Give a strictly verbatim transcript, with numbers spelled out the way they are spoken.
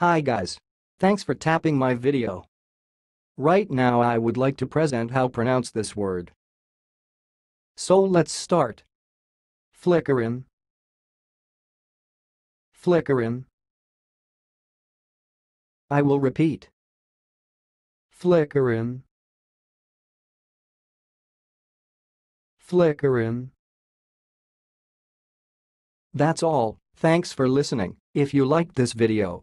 Hi guys. Thanks for tapping my video. Right now I would like to present how pronounce this word. So let's start. Flickering. Flickering. I will repeat. Flickering. Flickering. That's all. Thanks for listening. If you liked this video,